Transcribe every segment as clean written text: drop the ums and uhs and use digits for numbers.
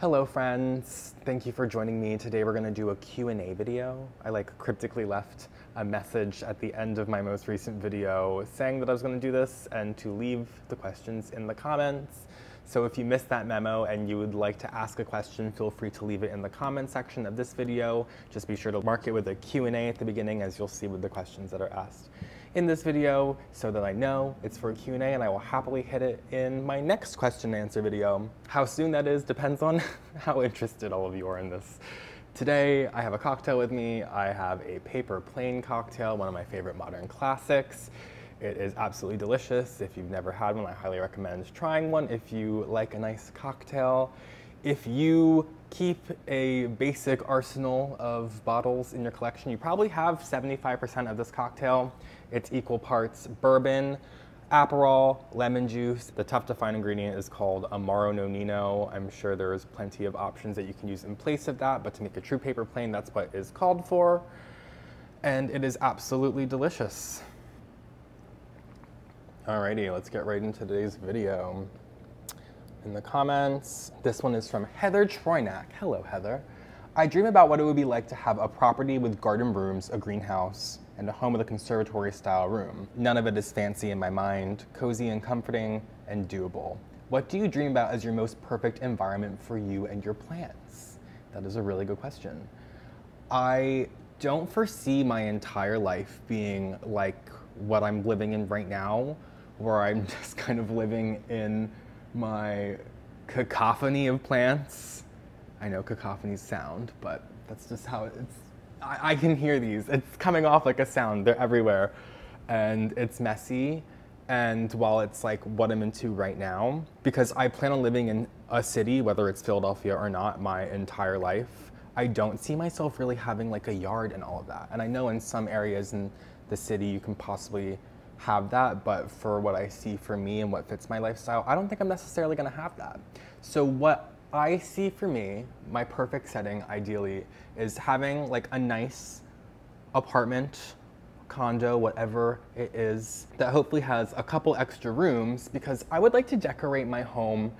Hello friends, thank you for joining me. Today we're gonna do a Q&A video. I like cryptically left a message at the end of my most recent video saying that I was gonna do this and to leave the questions in the comments. So if you missed that memo and you would like to ask a question, feel free to leave it in the comment section of this video. Just be sure to mark it with a Q&A at the beginning, as you'll see with the questions that are asked in this video, so that I know it's for a Q&A, and I will happily hit it in my next question and answer video. How soon that is depends on how interested all of you are in this. Today, I have a cocktail with me. I have a paper plane cocktail, one of my favorite modern classics. It is absolutely delicious. If you've never had one, I highly recommend trying one if you like a nice cocktail. If you keep a basic arsenal of bottles in your collection, you probably have 75% of this cocktail. It's equal parts bourbon, Aperol, lemon juice. The tough to find ingredient is called Amaro Nonino. I'm sure there's plenty of options that you can use in place of that, but to make a true paper plane, that's what is called for. And it is absolutely delicious. Alrighty, let's get right into today's video. In the comments, this one is from Heather Troinack. Hello, Heather. I dream about what it would be like to have a property with garden rooms, a greenhouse, and a home with a conservatory-style room. None of it is fancy in my mind, cozy and comforting and doable. What do you dream about as your most perfect environment for you and your plants? That is a really good question. I don't foresee my entire life being like what I'm living in right now, where I'm just kind of living in my cacophony of plants. I know cacophony is sound, but that's just how it's, I can hear these. It's coming off like a sound. They're everywhere. And it's messy. And while it's like what I'm into right now, because I plan on living in a city, whether it's Philadelphia or not, my entire life, I don't see myself really having like a yard and all of that. And I know in some areas in the city you can possibly have that, but for what I see for me and what fits my lifestyle, I don't think I'm necessarily gonna have that. So what I see for me, my perfect setting ideally, is having like a nice apartment, condo, whatever it is, that hopefully has a couple extra rooms, because I would like to decorate my home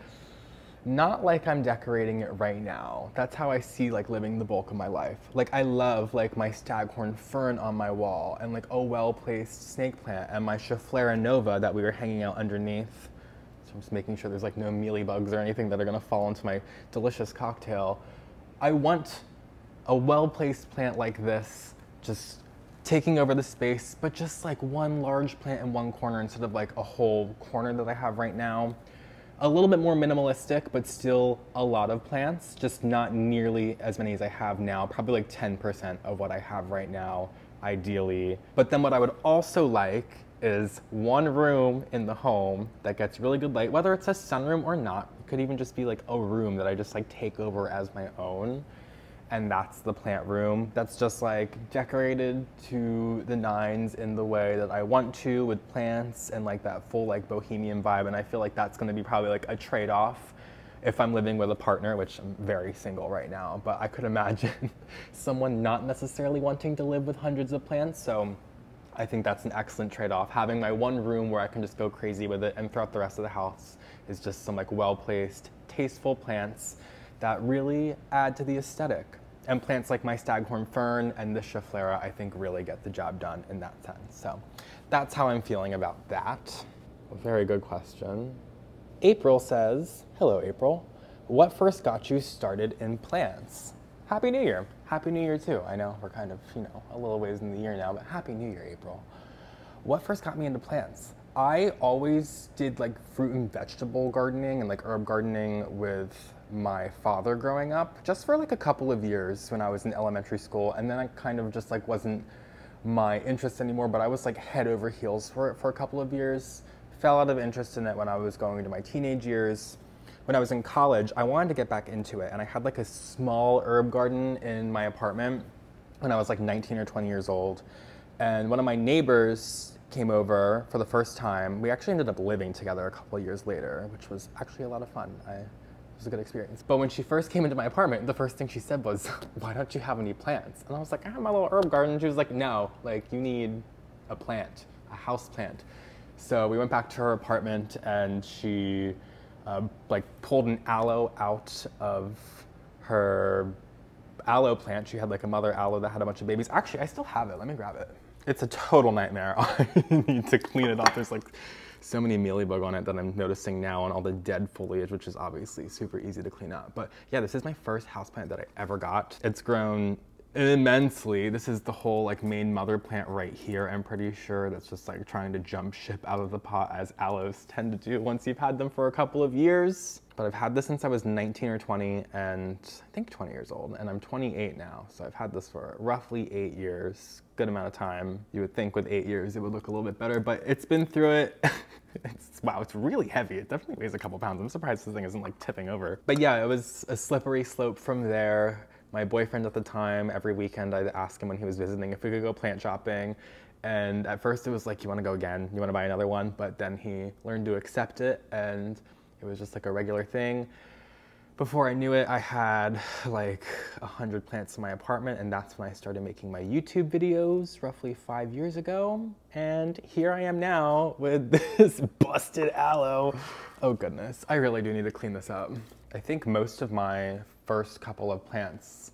not like I'm decorating it right now. That's how I see like living the bulk of my life. Like I love like my staghorn fern on my wall and like a well-placed snake plant and my Schefflera Nova that we were hanging out underneath. So I'm just making sure there's like no mealybugs or anything that are gonna fall into my delicious cocktail. I want a well-placed plant like this just taking over the space, but just like one large plant in one corner instead of like a whole corner that I have right now. A little bit more minimalistic, but still a lot of plants, just not nearly as many as I have now, probably like 10% of what I have right now, ideally. But then what I would also like is one room in the home that gets really good light, whether it's a sunroom or not. It could even just be like a room that I just like take over as my own. And that's the plant room. That's just like decorated to the nines in the way that I want to, with plants and like that full like bohemian vibe. And I feel like that's gonna be probably like a trade-off if I'm living with a partner, which I'm very single right now, but I could imagine someone not necessarily wanting to live with hundreds of plants. So I think that's an excellent trade-off. Having my one room where I can just go crazy with it, and throughout the rest of the house is just some like well-placed, tasteful plants that really add to the aesthetic. And plants like my staghorn fern and the Schefflera, I think, really get the job done in that sense. So that's how I'm feeling about that. A very good question. April says, hello, April. What first got you started in plants? Happy New Year. Happy New Year, too. I know we're kind of, you know, a little ways in the year now, but Happy New Year, April. What first got me into plants? I always did like fruit and vegetable gardening and like herb gardening with my father growing up, just for like a couple of years when I was in elementary school, and then I kind of just like wasn't my interest anymore, but I was like head over heels for it for a couple of years. Fell out of interest in it when I was going into my teenage years. When I was in college, I wanted to get back into it, and I had like a small herb garden in my apartment when I was like 19 or 20 years old, and one of my neighbors came over for the first time. We actually ended up living together a couple of years later, which was actually a lot of fun. It was a good experience. But when she first came into my apartment, the first thing she said was, why don't you have any plants? And I was like, I have my little herb garden. She was like, no, like you need a plant, a house plant. So we went back to her apartment and she like pulled an aloe out of her aloe plant. She had like a mother aloe that had a bunch of babies. Actually, I still have it. Let me grab it. It's a total nightmare. I need to clean it off. There's like so many mealybug on it that I'm noticing now, and all the dead foliage, which is obviously super easy to clean up. But yeah, this is my first houseplant that I ever got. It's grown immensely. This is the whole like main mother plant right here, I'm pretty sure, that's just like trying to jump ship out of the pot, as aloes tend to do once you've had them for a couple of years. But I've had this since I was 19 or 20, and I think 20 years old, and I'm 28 now, so I've had this for roughly 8 years. Good amount of time. You would think with 8 years it would look a little bit better, but it's been through it. Wow, it's really heavy. It definitely weighs a couple pounds. I'm surprised this thing isn't like tipping over. But yeah, it was a slippery slope from there. My boyfriend at the time, every weekend I'd ask him when he was visiting if we could go plant shopping. And at first it was like, you want to go again? You want to buy another one? But then he learned to accept it, and it was just like a regular thing. Before I knew it, I had like 100 plants in my apartment, and that's when I started making my YouTube videos roughly 5 years ago. And here I am now with this busted aloe. Oh goodness, I really do need to clean this up. I think most of my first couple of plants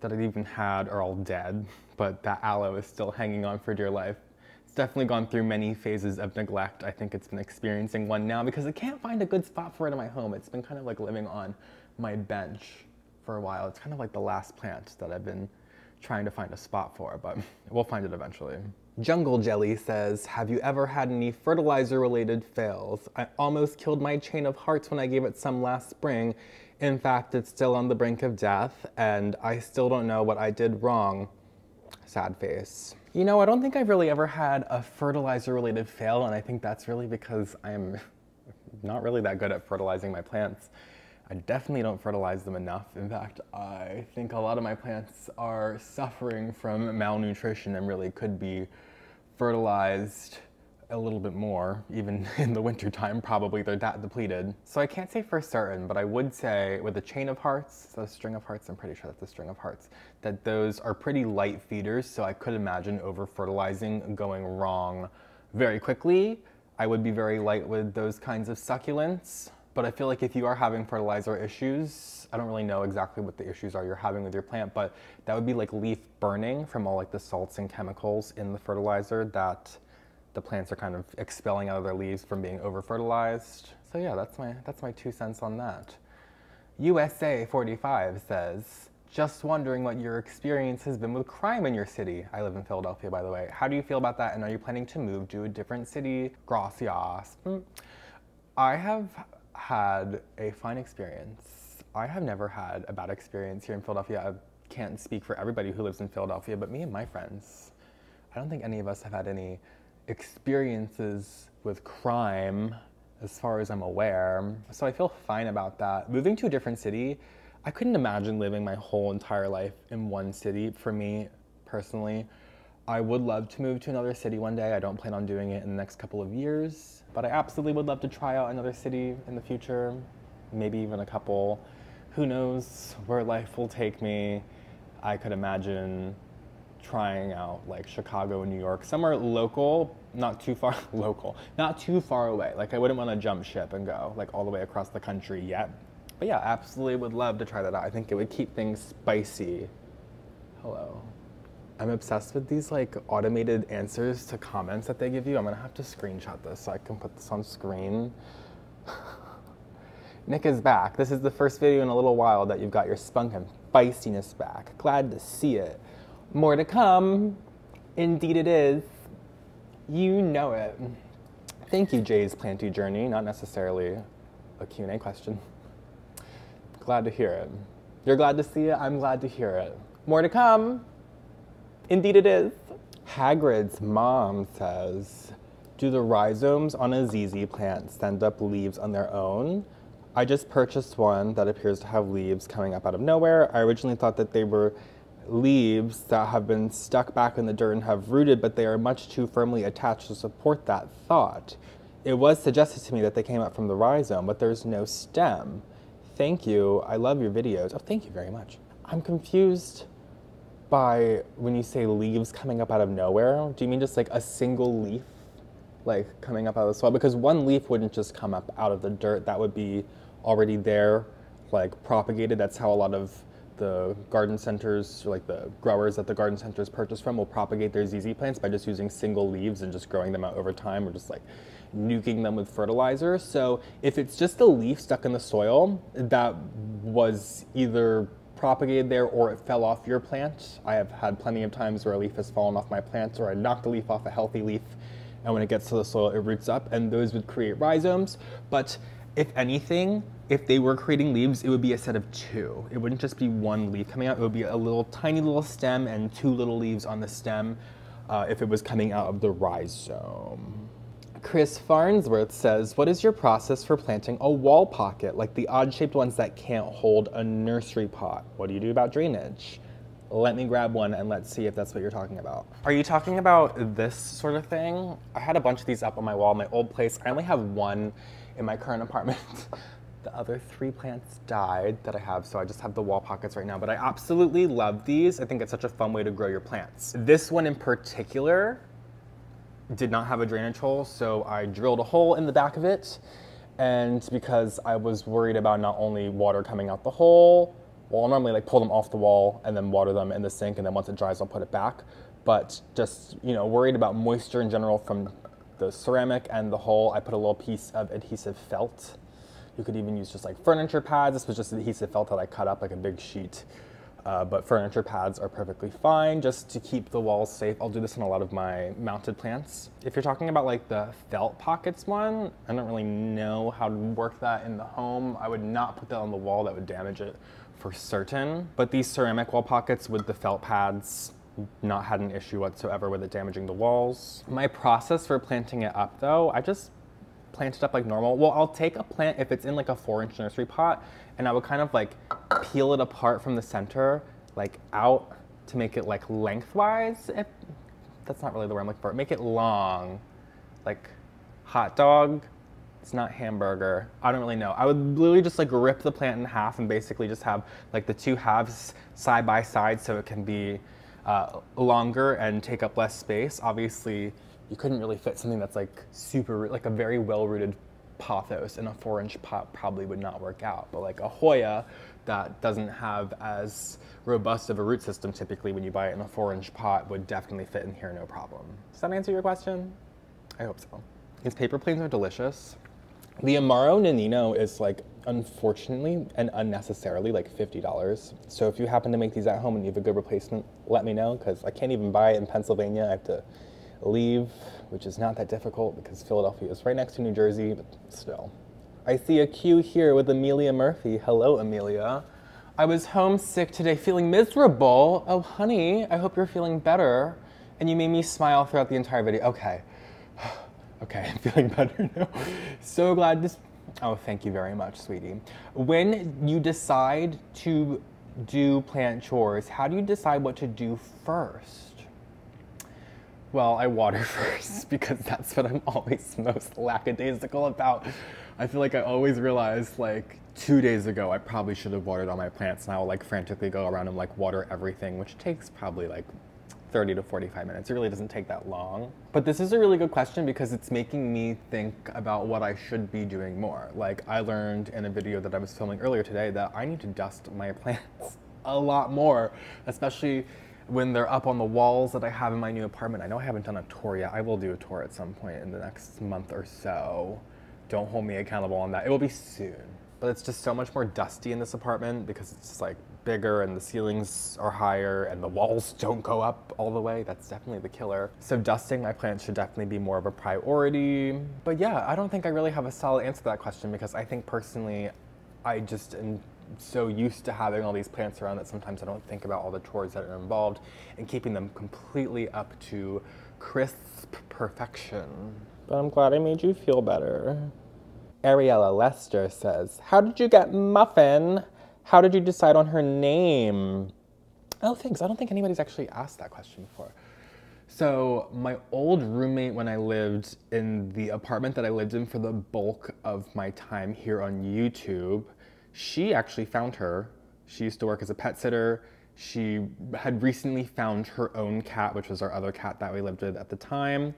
that I've even had are all dead, but that aloe is still hanging on for dear life. It's definitely gone through many phases of neglect. I think it's been experiencing one now because I can't find a good spot for it in my home. It's been kind of like living on my bench for a while. It's kind of like the last plant that I've been trying to find a spot for, but we'll find it eventually. Jungle Jelly says, have you ever had any fertilizer-related fails? I almost killed my chain of hearts when I gave it some last spring. In fact, it's still on the brink of death, and I still don't know what I did wrong. Sad face. You know, I don't think I've really ever had a fertilizer-related fail, and I think that's really because I'm not really that good at fertilizing my plants. I definitely don't fertilize them enough. In fact, I think a lot of my plants are suffering from malnutrition and really could be fertilized a little bit more, even in the winter time, probably. They're that depleted. So I can't say for certain, but I would say with a chain of hearts, so a string of hearts, I'm pretty sure that's a string of hearts, that those are pretty light feeders, so I could imagine over-fertilizing going wrong very quickly. I would be very light with those kinds of succulents, but I feel like if you are having fertilizer issues, I don't really know exactly what the issues are you're having with your plant, but that would be like leaf burning from all like the salts and chemicals in the fertilizer that the plants are kind of expelling out of their leaves from being over-fertilized. So yeah, that's my 2 cents on that. USA45 says, just wondering what your experience has been with crime in your city. I live in Philadelphia, by the way. How do you feel about that, and are you planning to move to a different city? Gracias. I have had a fine experience. I have never had a bad experience here in Philadelphia. I can't speak for everybody who lives in Philadelphia, but me and my friends, I don't think any of us have had any experiences with crime as far as I'm aware, so I feel fine about that. Moving to a different city, I couldn't imagine living my whole entire life in one city. For me personally, I would love to move to another city one day. I don't plan on doing it in the next couple of years, but I absolutely would love to try out another city in the future, maybe even a couple. Who knows where life will take me. I could imagine trying out like Chicago and New York, somewhere local, not too far away. Like I wouldn't want to jump ship and go like all the way across the country yet. But yeah, absolutely would love to try that out. I think it would keep things spicy. Hello. I'm obsessed with these like automated answers to comments that they give you. I'm gonna have to screenshot this so I can put this on screen. Nick is back. This is the first video in a little while that you've got your spunk and spiciness back. Glad to see it. More to come. Indeed it is. You know it. Thank you, Jay's planty journey. Not necessarily a Q&A question. Glad to hear it. You're glad to see it. I'm glad to hear it. More to come. Indeed it is. Hagrid's mom says, do the rhizomes on a ZZ plant send up leaves on their own? I just purchased one that appears to have leaves coming up out of nowhere. I originally thought that they were leaves that have been stuck back in the dirt and have rooted, but they are much too firmly attached to support that thought. It was suggested to me that they came up from the rhizome, but there's no stem. Thank you. I love your videos. Oh, thank you very much. I'm confused by when you say leaves coming up out of nowhere. Do you mean just like a single leaf like coming up out of the soil, because one leaf wouldn't just come up out of the dirt. That would be already there, like propagated. That's how a lot of the garden centers, like the growers that the garden centers purchase from, will propagate their ZZ plants by just using single leaves and just growing them out over time, or just like nuking them with fertilizer. So if it's just a leaf stuck in the soil that was either propagated there or it fell off your plant, I have had plenty of times where a leaf has fallen off my plants, or I knocked a leaf off a healthy leaf, and when it gets to the soil, it roots up, and those would create rhizomes. But if anything, if they were creating leaves, it would be a set of two. It wouldn't just be one leaf coming out. It would be a little tiny little stem and two little leaves on the stem if it was coming out of the rhizome. Chris Farnsworth says, what is your process for planting a wall pocket, like the odd-shaped ones that can't hold a nursery pot? What do you do about drainage? Let me grab one and let's see if that's what you're talking about. Are you talking about this sort of thing? I had a bunch of these up on my wall in my old place. I only have one in my current apartment. The other three plants died that I have, so I just have the wall pockets right now, but I absolutely love these. I think it's such a fun way to grow your plants. This one in particular did not have a drainage hole, so I drilled a hole in the back of it, and because I was worried about not only water coming out the hole, well, I'll normally like pull them off the wall and then water them in the sink, and then once it dries, I'll put it back. But just, you know, worried about moisture in general from the ceramic and the hole, I put a little piece of adhesive felt. You could even use just like furniture pads. This was just adhesive felt that I cut up like a big sheet. But furniture pads are perfectly fine just to keep the walls safe. I'll do this in a lot of my mounted plants. If you're talking about like the felt pockets one, I don't really know how to work that in the home. I would not put that on the wall. That would damage it for certain. But these ceramic wall pockets with the felt pads, not had an issue whatsoever with it damaging the walls. My process for planting it up though, I just plant it up like normal. Well, I'll take a plant if it's in like a 4-inch nursery pot, and I would kind of like peel it apart from the center, like out, to make it like lengthwise. If, that's not really the word I'm looking for. Make it long, like hot dog. It's not hamburger. I don't really know. I would literally just like rip the plant in half and basically just have like the two halves side by side so it can be longer and take up less space. Obviously, you couldn't really fit something that's like super, like a very well-rooted Pothos in a 4-inch pot probably would not work out. But like a Hoya that doesn't have as robust of a root system, typically when you buy it in a 4-inch pot, would definitely fit in here, no problem. Does that answer your question? I hope so. These paper planes are delicious. The Amaro Nonino is like, unfortunately and unnecessarily, like $50. So if you happen to make these at home and you have a good replacement, let me know, because I can't even buy it in Pennsylvania. I have to leave, which is not that difficult because Philadelphia is right next to New Jersey, but still. I see a queue here with Amelia Murphy. Hello, Amelia. I was homesick today, feeling miserable. Oh, honey, I hope you're feeling better. And you made me smile throughout the entire video. Okay. Okay, I'm feeling better now. So glad this. Oh, thank you very much, sweetie. When you decide to do plant chores, how do you decide what to do first? Well, I water first because that's what I'm always most lackadaisical about. I feel like I always realize like 2 days ago I probably should have watered all my plants, and I will like frantically go around and like water everything, which takes probably like 30 to 45 minutes. It really doesn't take that long. But this is a really good question because it's making me think about what I should be doing more. Like I learned in a video that I was filming earlier today that I need to dust my plants a lot more, especially when they're up on the walls that I have in my new apartment. I know I haven't done a tour yet. I will do a tour at some point in the next month or so. Don't hold me accountable on that. It will be soon. But it's just so much more dusty in this apartment because it's like bigger and the ceilings are higher and the walls don't go up all the way. That's definitely the killer. So dusting my plants should definitely be more of a priority. But yeah, I don't think I really have a solid answer to that question because I think personally, I just am so used to having all these plants around that sometimes I don't think about all the chores that are involved and keeping them completely up to crisp perfection. But I'm glad I made you feel better. Ariella Lester says, how did you get Muffin? How did you decide on her name? Oh, thanks. I don't think anybody's actually asked that question before. So my old roommate, when I lived in the apartment that I lived in for the bulk of my time here on YouTube, she actually found her. She used to work as a pet sitter. She had recently found her own cat, which was our other cat that we lived with at the time.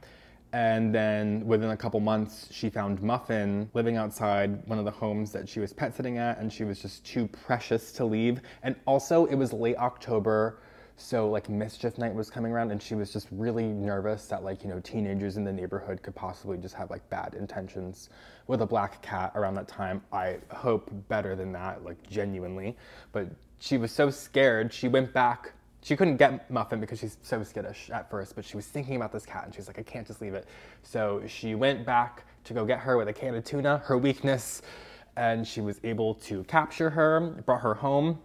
And then within a couple months, she found Muffin living outside one of the homes that she was pet sitting at, and she was just too precious to leave. And also it was late October, so like mischief night was coming around, and she was just really nervous that, like, you know, teenagers in the neighborhood could possibly just have like bad intentions with a black cat around that time. I hope better than that, like genuinely. But she was so scared, she went back. She couldn't get Muffin because she's so skittish at first, but she was thinking about this cat and she's like, I can't just leave it. So she went back to go get her with a can of tuna, her weakness, and she was able to capture her, brought her home,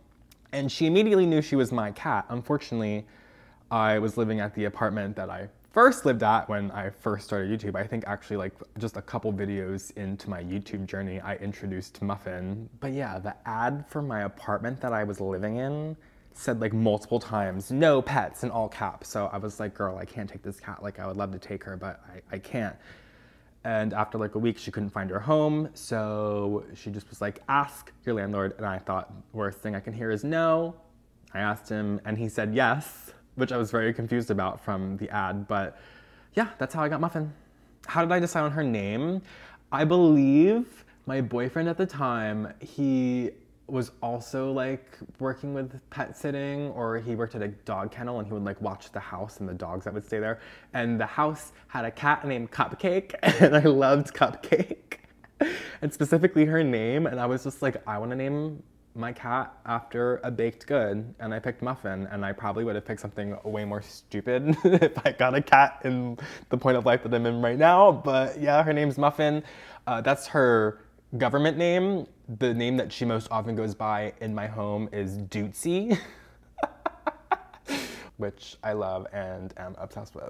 and she immediately knew she was my cat. Unfortunately, I was living at the apartment that I first lived at when I first started YouTube. I think actually like just a couple videos into my YouTube journey, I introduced Muffin. But yeah, the ad for my apartment that I was living in said like multiple times, no pets, in all caps. So I was like, girl, I can't take this cat. Like I would love to take her, but I can't. And after like a week, she couldn't find her home. So she just was like, ask your landlord. And I thought, worst thing I can hear is no. I asked him and he said yes, which I was very confused about from the ad. But yeah, that's how I got Muffin. How did I decide on her name? I believe my boyfriend at the time, he was also like working with pet sitting, or he worked at a dog kennel and he would like watch the house and the dogs that would stay there. And the house had a cat named Cupcake and I loved Cupcake and specifically her name. And I was just like, I want to name my cat after a baked good. And I picked Muffin, and I probably would have picked something way more stupid if I got a cat in the point of life that I'm in right now. But yeah, her name's Muffin. That's her government name. The name that she most often goes by in my home is Dootsy, which I love and am obsessed with.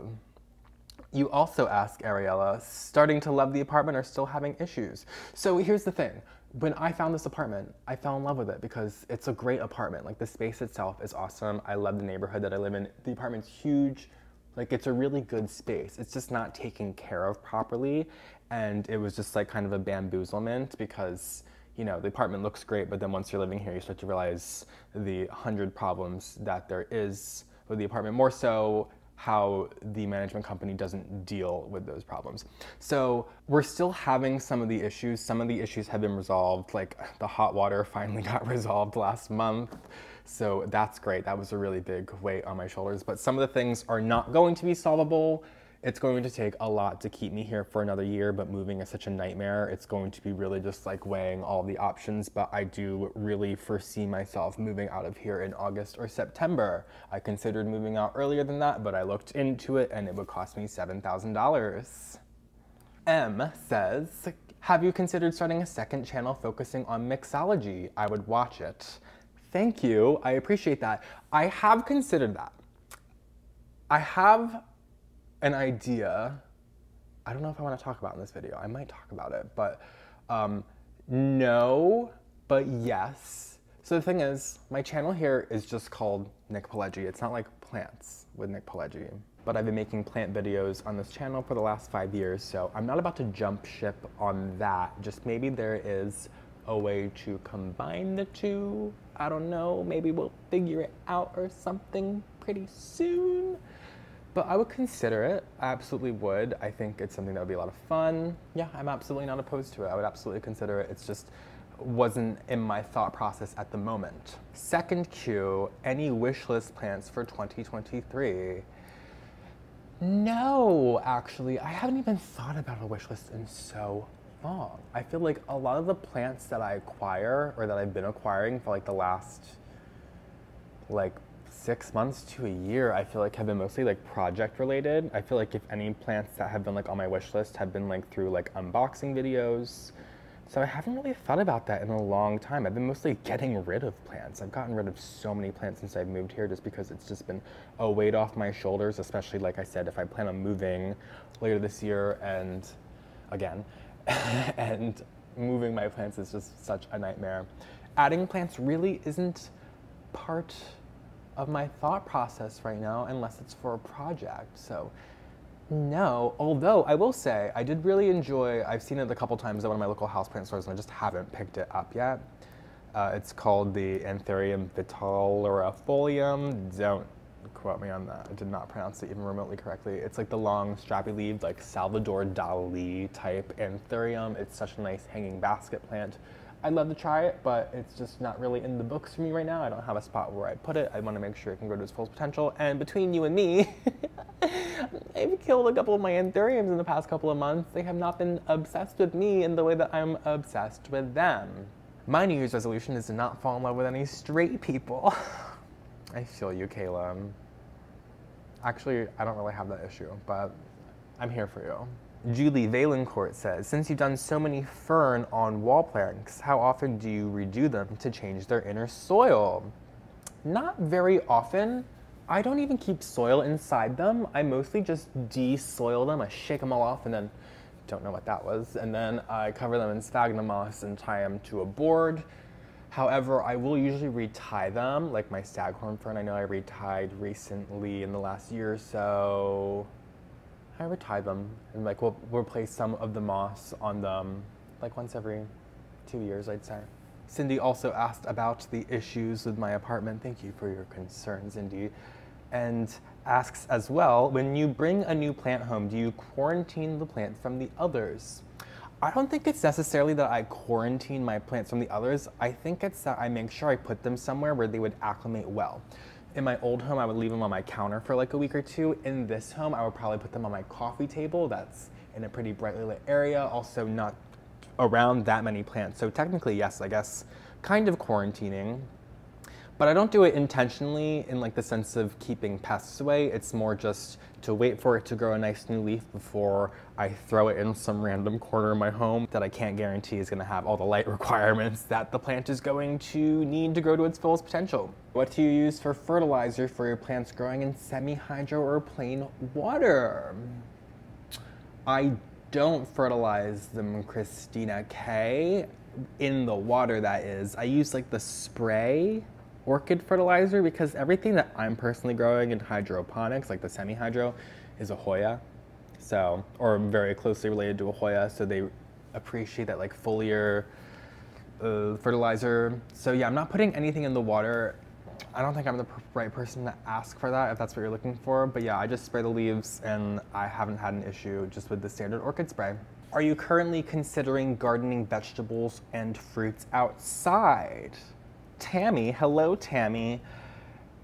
You also ask Ariella, starting to love the apartment or still having issues? So here's the thing. When I found this apartment, I fell in love with it because it's a great apartment. Like the space itself is awesome. I love the neighborhood that I live in. The apartment's huge. Like it's a really good space. It's just not taken care of properly. And it was just like kind of a bamboozlement because, you know, the apartment looks great, but then once you're living here, you start to realize the 100 problems that there is with the apartment, more so how the management company doesn't deal with those problems. So we're still having some of the issues. Some of the issues have been resolved, like the hot water finally got resolved last month. So that's great. That was a really big weight on my shoulders, but some of the things are not going to be solvable. It's going to take a lot to keep me here for another year, but moving is such a nightmare. It's going to be really just like weighing all the options, but I do really foresee myself moving out of here in August or September. I considered moving out earlier than that, but I looked into it and it would cost me $7,000. M says, have you considered starting a second channel focusing on mixology? I would watch it. Thank you. I appreciate that. I have considered that. I have an idea. I don't know if I want to talk about in this video. I might talk about it, but no, but yes. So the thing is, my channel here is just called Nick Pileggi. It's not like plants with Nick Pileggi, but I've been making plant videos on this channel for the last 5 years, so I'm not about to jump ship on that. Just maybe there is a way to combine the two. I don't know, maybe we'll figure it out or something pretty soon. But I would consider it. I absolutely would. I think it's something that would be a lot of fun. Yeah, I'm absolutely not opposed to it. I would absolutely consider it. It's just wasn't in my thought process at the moment. Second Q, any wish list plans for 2023? No, actually, I haven't even thought about a wish list in so long. I feel like a lot of the plants that I acquire, or that I've been acquiring for like the last, like 6 months to a year, I feel like have been mostly like project related. I feel like if any plants that have been like on my wish list have been like through like unboxing videos. So I haven't really thought about that in a long time. I've been mostly getting rid of plants. I've gotten rid of so many plants since I've moved here just because it's just been a weight off my shoulders, especially like I said, if I plan on moving later this year and again, and moving my plants is just such a nightmare. Adding plants really isn't part of my thought process right now, unless it's for a project. So no, although I will say I did really enjoy, I've seen it a couple times at one of my local houseplant stores and I just haven't picked it up yet. It's called the Anthurium vitallorifolium. Don't quote me on that. I did not pronounce it even remotely correctly. It's like the long, strappy-leaved, like Salvador Dali type Anthurium. It's such a nice hanging basket plant. I'd love to try it, but it's just not really in the books for me right now. I don't have a spot where I'd put it. I want to make sure it can grow to its full potential. And between you and me, I've killed a couple of my anthuriums in the past couple of months. They have not been obsessed with me in the way that I'm obsessed with them. My New Year's resolution is to not fall in love with any straight people. I feel you, Kayla. Actually, I don't really have that issue, but I'm here for you. Julie Valencourt says, since you've done so many fern on wall planks, how often do you redo them to change their inner soil? Not very often. I don't even keep soil inside them. I mostly just de-soil them. I shake them all off and then, don't know what that was, and then I cover them in sphagnum moss and tie them to a board. However, I will usually retie them, like my staghorn fern. I know I retied recently in the last year or so. I retie them and like we'll replace some of the moss on them like once every 2 years, I'd say. Cindy also asked about the issues with my apartment. Thank you for your concerns, Cindy. And asks as well, when you bring a new plant home, do you quarantine the plant from the others? I don't think it's necessarily that I quarantine my plants from the others. I think it's that I make sure I put them somewhere where they would acclimate well. In my old home, I would leave them on my counter for like a week or two. In this home, I would probably put them on my coffee table. That's in a pretty brightly lit area, also not around that many plants. So technically, yes, I guess, kind of quarantining. But I don't do it intentionally in like the sense of keeping pests away. It's more just to wait for it to grow a nice new leaf before I throw it in some random corner of my home that I can't guarantee is gonna have all the light requirements that the plant is going to need to grow to its fullest potential. What do you use for fertilizer for your plants growing in semi-hydro or plain water? I don't fertilize them, Christina K. In the water, that is. I use like the spray orchid fertilizer because everything that I'm personally growing in hydroponics, like the semi-hydro, is a Hoya, so, or very closely related to a Hoya, so they appreciate that like foliar fertilizer. So yeah, I'm not putting anything in the water. I don't think I'm the right person to ask for that if that's what you're looking for, but yeah, I just spray the leaves and I haven't had an issue just with the standard orchid spray. Are you currently considering gardening vegetables and fruits outside? Tammy, hello Tammy.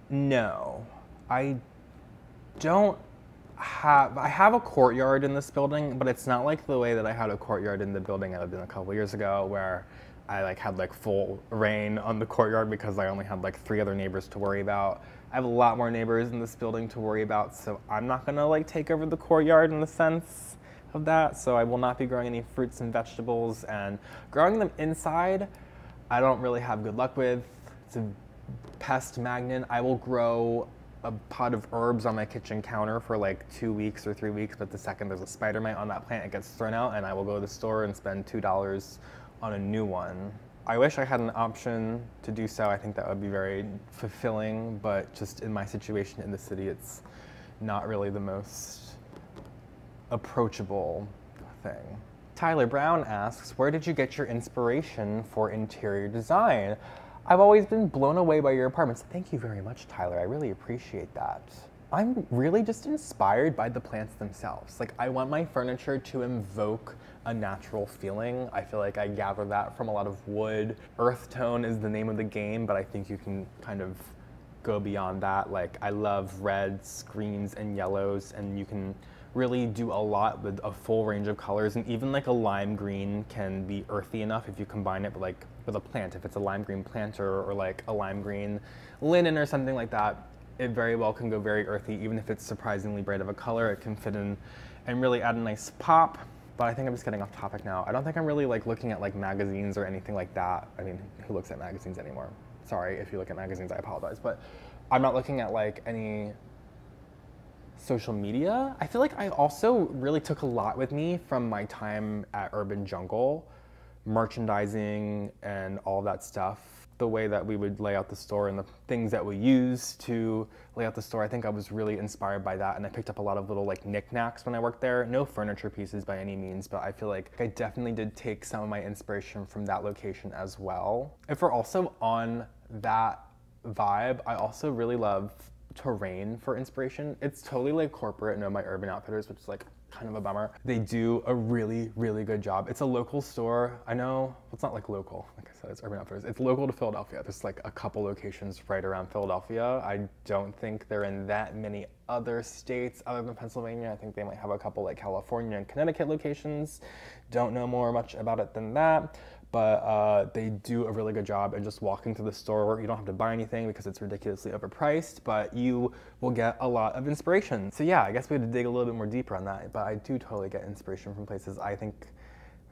No, I don't have, I have a courtyard in this building, but it's not like the way that I had a courtyard in the building I lived in a couple years ago where I like had like full reign on the courtyard because I only had like 3 other neighbors to worry about. I have a lot more neighbors in this building to worry about, so I'm not gonna like take over the courtyard in the sense of that. So I will not be growing any fruits and vegetables, and growing them inside I don't really have good luck with. It's a pest magnet. I will grow a pot of herbs on my kitchen counter for like 2 weeks or 3 weeks, but the second there's a spider mite on that plant, it gets thrown out, and I will go to the store and spend $2 on a new one. I wish I had an option to do so. I think that would be very fulfilling, but just in my situation in the city, it's not really the most approachable thing. Tyler Brown asks, where did you get your inspiration for interior design? I've always been blown away by your apartments. Thank you very much, Tyler. I really appreciate that. I'm really just inspired by the plants themselves. Like, I want my furniture to invoke a natural feeling. I feel like I gather that from a lot of wood. Earth tone is the name of the game, but I think you can kind of go beyond that. Like, I love reds, greens, and yellows, and you can really do a lot with a full range of colors, and even like a lime green can be earthy enough if you combine it with like with a plant. If it's a lime green planter or like a lime green linen or something like that, it very well can go very earthy. Even if it's surprisingly bright of a color, it can fit in and really add a nice pop. But I think I'm just getting off topic now. I don't think I'm really like looking at like magazines or anything like that. I mean, who looks at magazines anymore? Sorry, if you look at magazines, I apologize. But I'm not looking at like any social media. I feel like I also really took a lot with me from my time at Urban Jungle, merchandising and all that stuff. The way that we would lay out the store and the things that we used to lay out the store, I think I was really inspired by that, and I picked up a lot of little like knickknacks when I worked there. No furniture pieces by any means, but I feel like I definitely did take some of my inspiration from that location as well. If we're also on that vibe, I also really love terrain for inspiration. It's totally like corporate and my Urban Outfitters, which is like kind of a bummer. They do a really, really good job. It's a local store. I know it's not like local. Like I said, it's Urban Outfitters. It's local to Philadelphia. There's like a couple locations right around Philadelphia. I don't think they're in that many other states other than Pennsylvania. I think they might have a couple like California and Connecticut locations. Don't know much about it than that. But they do a really good job at just walking through the store. You don't have to buy anything because it's ridiculously overpriced, but you will get a lot of inspiration. So yeah, I guess we had to dig a little bit more deeper on that, but I do totally get inspiration from places. I think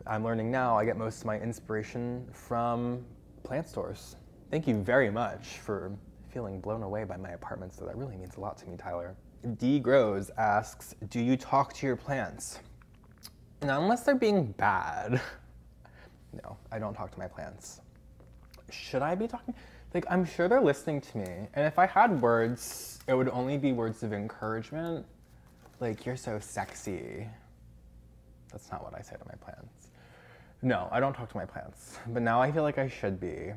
I'm learning now, I get most of my inspiration from plant stores. Thank you very much for feeling blown away by my apartment, so that really means a lot to me, Tyler. D Grows asks, do you talk to your plants? Now, unless they're being bad. No, I don't talk to my plants. Should I be talking? Like, I'm sure they're listening to me. And if I had words, it would only be words of encouragement. Like, you're so sexy. That's not what I say to my plants. No, I don't talk to my plants. But now I feel like I should be.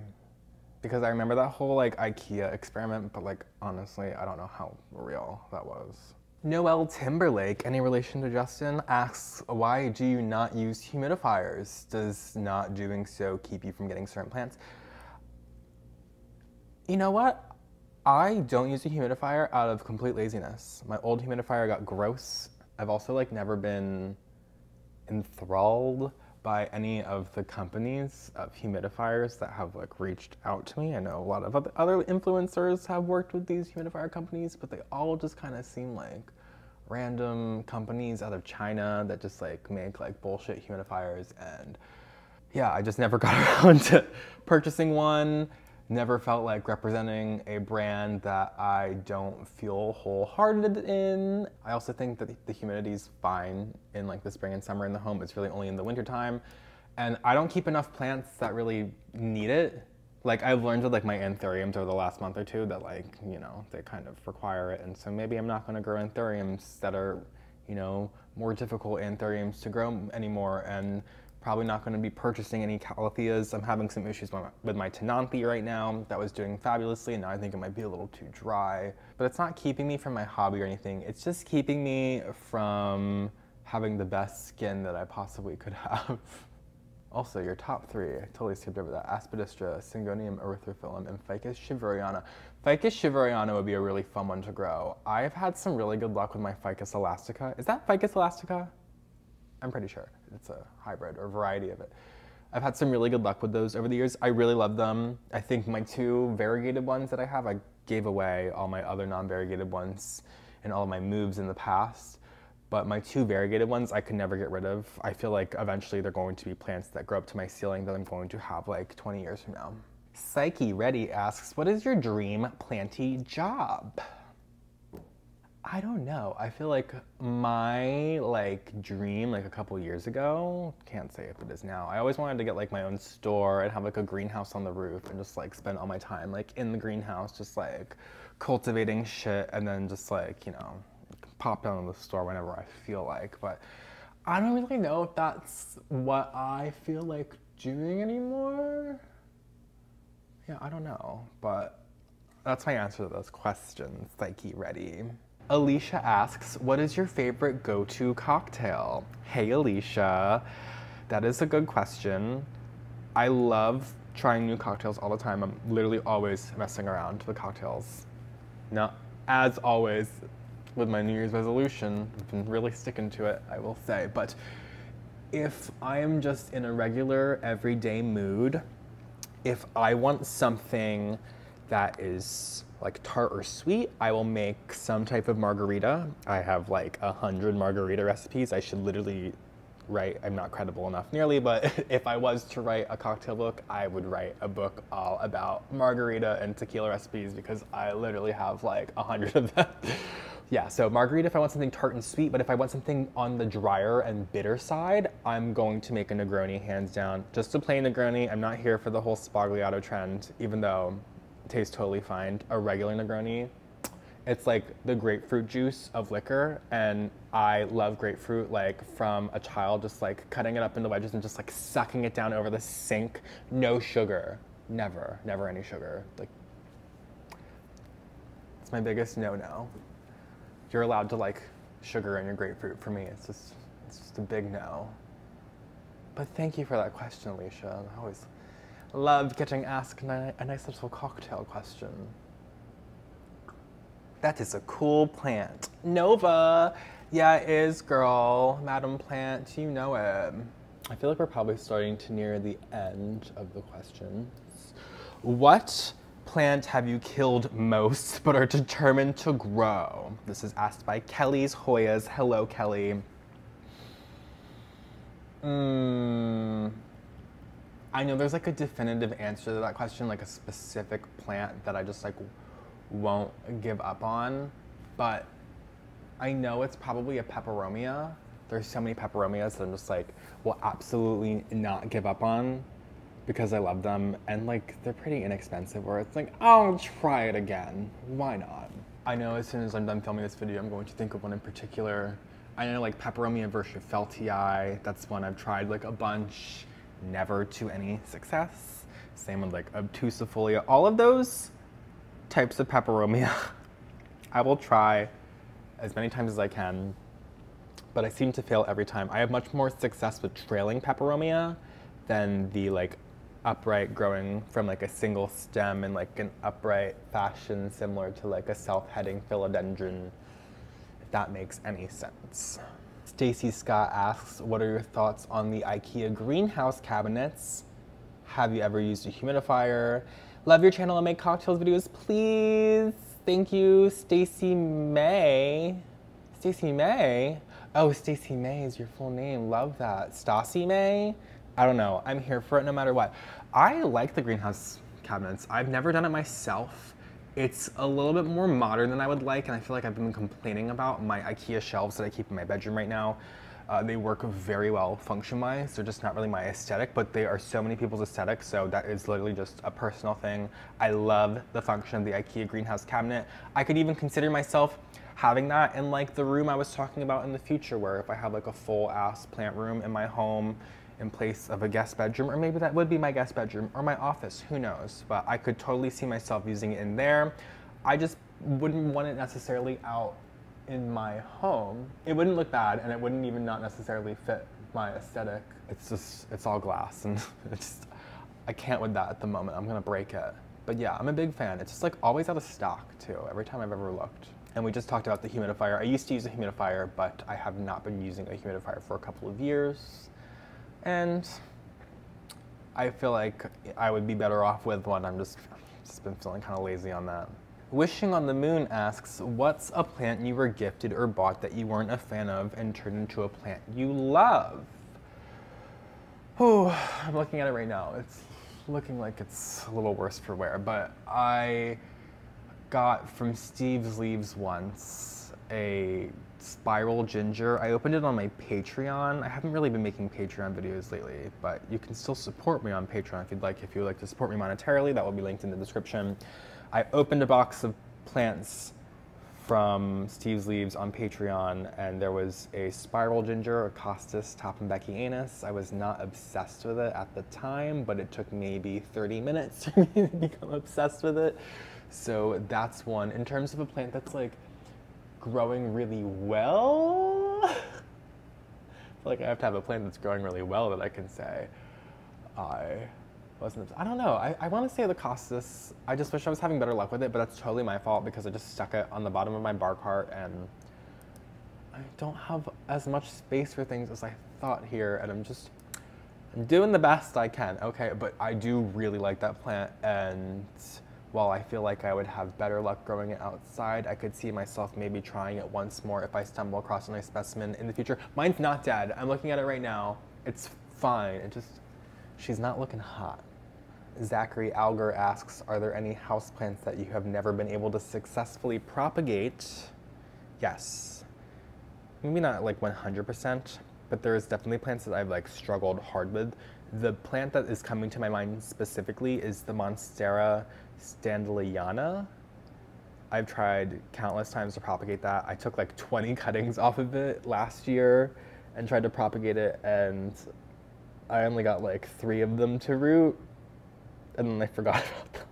Because I remember that whole, like, IKEA experiment, but, like, honestly, I don't know how real that was. Noel Timberlake, any relation to Justin, asks, why do you not use humidifiers? Does not doing so keep you from getting certain plants? You know what? I don't use a humidifier out of complete laziness. My old humidifier got gross. I've also like never been enthralled by any of the companies of humidifiers that have like reached out to me. I know a lot of other influencers have worked with these humidifier companies, but they all just kind of seem like random companies out of China that just like make like bullshit humidifiers. And yeah, I just never got around to purchasing one. Never felt like representing a brand that I don't feel wholehearted in. I also think that the humidity is fine in like the spring and summer in the home. It's really only in the winter time. And I don't keep enough plants that really need it. Like I've learned with like my anthuriums over the last month or two that like, you know, they kind of require it. And so maybe I'm not gonna grow anthuriums that are, you know, more difficult anthuriums to grow anymore. And probably not going to be purchasing any calatheas. I'm having some issues with my Tenanthe right now. That was doing fabulously, and now I think it might be a little too dry. But it's not keeping me from my hobby or anything. It's just keeping me from having the best skin that I possibly could have. Also, your top three. I totally skipped over that. Aspidistra, Syngonium erythrophyllum, and Ficus Schefflera. Ficus Schefflera would be a really fun one to grow. I've had some really good luck with my Ficus Elastica. Is that Ficus Elastica? I'm pretty sure it's a hybrid or variety of it. I've had some really good luck with those over the years. I really love them. I think my two variegated ones that I have, I gave away all my other non-variegated ones and all of my moves in the past. But my two variegated ones, I could never get rid of. I feel like eventually they're going to be plants that grow up to my ceiling that I'm going to have like 20 years from now. Psyche Reddy asks, what is your dream planty job? I don't know. I feel like my like dream like a couple years ago, can't say if it is now, I always wanted to get like my own store and have like a greenhouse on the roof and just like spend all my time like in the greenhouse just like cultivating shit and then just like, you know, pop down to the store whenever I feel like. But I don't really know if that's what I feel like doing anymore. Yeah, I don't know. But that's my answer to those questions, Psyche Reddy. Alicia asks, what is your favorite go-to cocktail? Hey, Alicia. That is a good question. I love trying new cocktails all the time. I'm literally always messing around with cocktails. Now, as always, with my New Year's resolution, I've been really sticking to it, I will say. But if I am just in a regular, everyday mood, if I want something that is like tart or sweet, I will make some type of margarita. I have like 100 margarita recipes. I should literally write, I'm not credible enough nearly, but if I was to write a cocktail book, I would write a book all about margarita and tequila recipes because I literally have like 100 of them. Yeah, so margarita if I want something tart and sweet, but if I want something on the drier and bitter side, I'm going to make a Negroni hands down. Just a plain Negroni. I'm not here for the whole Spagliato trend, even though tastes totally fine. A regular Negroni, it's like the grapefruit juice of liquor, and I love grapefruit like from a child, just like cutting it up into wedges and just like sucking it down over the sink. No sugar, never any sugar. Like It's my biggest no-no. You're allowed to like sugar in your grapefruit. For me, it's just a big no. But thank you for that question, Alicia. I always love getting asked a nice little cocktail question. That is a cool plant. Nova! Yeah, it is, girl. Madam Plant, you know it. I feel like we're probably starting to near the end of the questions. What plant have you killed most but are determined to grow? This is asked by Kelly's Hoyas. Hello, Kelly. I know there's like a definitive answer to that question, like a specific plant that I just like won't give up on, but I know it's probably a peperomia. There's so many peperomias that I'm just like, will absolutely not give up on because I love them, and like they're pretty inexpensive where it's like, I'll try it again, why not? I know as soon as I'm done filming this video, I'm going to think of one in particular. I know like peperomia versafeltii, that's one I've tried like a bunch, never to any success. Same with like obtusifolia, all of those types of peperomia I will try as many times as I can, but I seem to fail every time. I have much more success with trailing peperomia than the like upright growing from like a single stem in like an upright fashion similar to like a self-heading philodendron, if that makes any sense. Stacy Scott asks, what are your thoughts on the IKEA greenhouse cabinets? Have you ever used a humidifier? Love your channel and make cocktails videos, please. Thank you, Stacy May. Stacy May? Oh, Stacy May is your full name. Love that. Stassi May? I don't know. I'm here for it no matter what. I like the greenhouse cabinets. I've never done it myself. It's a little bit more modern than I would like, and I feel like I've been complaining about my IKEA shelves that I keep in my bedroom right now. They work very well function-wise. They're just not really my aesthetic, but they are so many people's aesthetic, so that is literally just a personal thing. I love the function of the IKEA greenhouse cabinet. I could even consider myself having that in like the room I was talking about in the future, where if I have like a full-ass plant room in my home in place of a guest bedroom, or maybe that would be my guest bedroom or my office, who knows? But I could totally see myself using it in there. I just wouldn't want it necessarily out in my home. It wouldn't look bad, and it wouldn't even not necessarily fit my aesthetic. It's just, it's all glass, and it's, I can't with that at the moment. I'm gonna break it. But yeah, I'm a big fan. It's just like always out of stock too, every time I've ever looked. And we just talked about the humidifier. I used to use a humidifier, but I have not been using a humidifier for a couple of years. And I feel like I would be better off with one. I'm just been feeling kind of lazy on that. Wishing on the Moon asks, what's a plant you were gifted or bought that you weren't a fan of and turned into a plant you love? Oh, I'm looking at it right now. It's looking like it's a little worse for wear, but I got from Steve's Leaves once a spiral ginger. I opened it on my Patreon. I haven't really been making Patreon videos lately, but you can still support me on Patreon if you'd like. If you would like to support me monetarily, that will be linked in the description. I opened a box of plants from Steve's Leaves on Patreon, and there was a spiral ginger, a Costus toppenbeckianus. I was not obsessed with it at the time, but it took maybe 30 minutes for me to become obsessed with it. So that's one. In terms of a plant that's like growing really well, I feel like I have to have a plant that's growing really well that I can say I don't know. I want to say the Costus. I just wish I was having better luck with it, but that's totally my fault because I just stuck it on the bottom of my bar cart, and I don't have as much space for things as I thought here, and I'm doing the best I can. Okay, but I do really like that plant, and while I feel like I would have better luck growing it outside, I could see myself maybe trying it once more if I stumble across a nice specimen in the future. Mine's not dead. I'm looking at it right now. It's fine. It just, she's not looking hot. Zachary Alger asks, are there any houseplants that you have never been able to successfully propagate? Yes. Maybe not like 100%, but there is definitely plants that I've like struggled hard with. The plant that is coming to my mind specifically is the Monstera Standleyana. I've tried countless times to propagate that. I took like 20 cuttings off of it last year and tried to propagate it, and I only got like 3 of them to root, and then I forgot about them.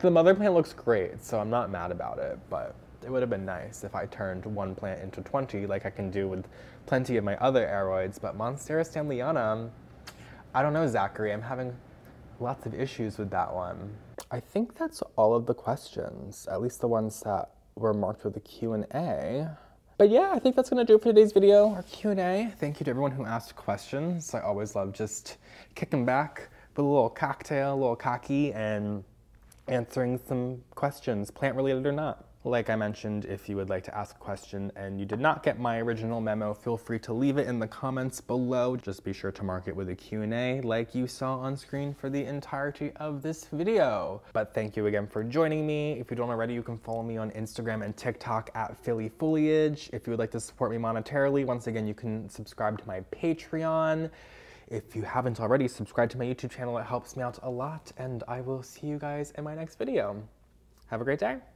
The mother plant looks great, so I'm not mad about it, but it would have been nice if I turned one plant into 20 like I can do with plenty of my other aeroids, but Monstera Standleyana, I don't know, Zachary, I'm having lots of issues with that one. I think that's all of the questions, at least the ones that were marked with a Q&A. But yeah, I think that's gonna do it for today's video, our Q&A. Thank you to everyone who asked questions. I always love just kicking back with a little cocktail, a little cocky, and answering some questions, plant related or not. Like I mentioned, if you would like to ask a question and you did not get my original memo, feel free to leave it in the comments below. Just be sure to mark it with a Q&A like you saw on screen for the entirety of this video. But thank you again for joining me. If you don't already, you can follow me on Instagram and TikTok at Philly Foliage. If you would like to support me monetarily, once again, you can subscribe to my Patreon. If you haven't already, subscribe to my YouTube channel. It helps me out a lot, and I will see you guys in my next video. Have a great day.